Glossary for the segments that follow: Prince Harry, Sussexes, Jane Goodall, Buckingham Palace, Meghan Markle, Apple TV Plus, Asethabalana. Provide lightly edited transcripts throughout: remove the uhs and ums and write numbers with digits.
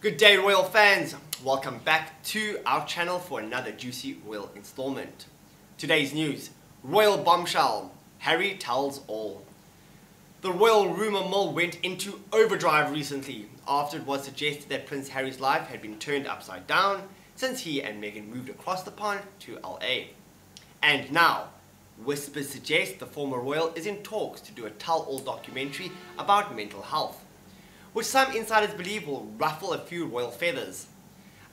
Good day, royal fans! Welcome back to our channel for another juicy royal installment. Today's news: royal bombshell, Harry tells all. The royal rumour mill went into overdrive recently after it was suggested that Prince Harry's life had been turned upside down since he and Meghan moved across the pond to LA. And now, whispers suggest the former royal is in talks to do a tell-all documentary about mental health, which some insiders believe will ruffle a few royal feathers.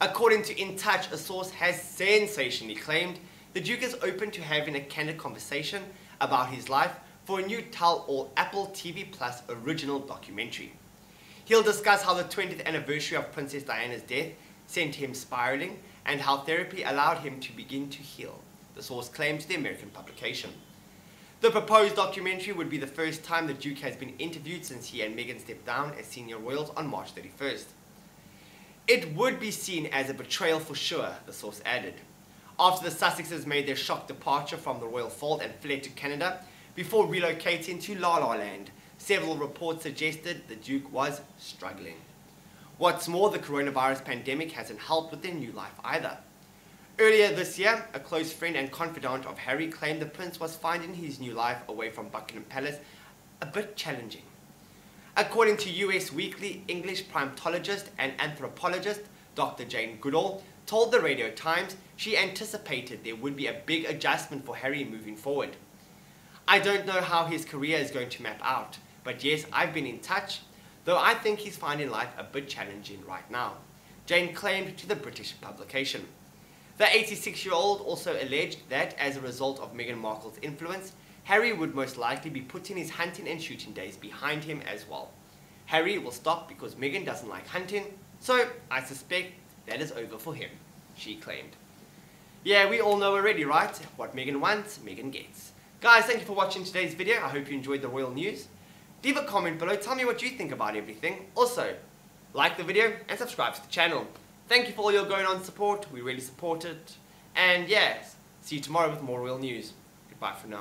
According to In Touch, a source has sensationally claimed the Duke is open to having a candid conversation about his life for a new tell-all Apple TV Plus original documentary. He'll discuss how the 20th anniversary of Princess Diana's death sent him spiralling and how therapy allowed him to begin to heal, the source claimed to the American publication. The proposed documentary would be the first time the Duke has been interviewed since he and Meghan stepped down as senior royals on March 31st. It would be seen as a betrayal for sure, the source added, after the Sussexes made their shock departure from the royal fold and fled to Canada before relocating to La La Land. Several reports suggested the Duke was struggling. What's more, the coronavirus pandemic hasn't helped with their new life either. Earlier this year, a close friend and confidant of Harry claimed the prince was finding his new life away from Buckingham Palace a bit challenging. According to US Weekly, English primatologist and anthropologist Dr. Jane Goodall told the Radio Times she anticipated there would be a big adjustment for Harry moving forward. "I don't know how his career is going to map out, but yes, I've been in touch, though I think he's finding life a bit challenging right now," Jane claimed to the British publication. The 86-year-old also alleged that, as a result of Meghan Markle's influence, Harry would most likely be putting his hunting and shooting days behind him as well. "Harry will stop because Meghan doesn't like hunting, so I suspect that is over for him," she claimed. Yeah, we all know already, right? What Meghan wants, Meghan gets. Guys, thank you for watching today's video. I hope you enjoyed the royal news. Leave a comment below, tell me what you think about everything. Also, like the video and subscribe to the channel. Thank you for all your going-on support, we really support it, and yes, see you tomorrow with more royal news. Goodbye for now.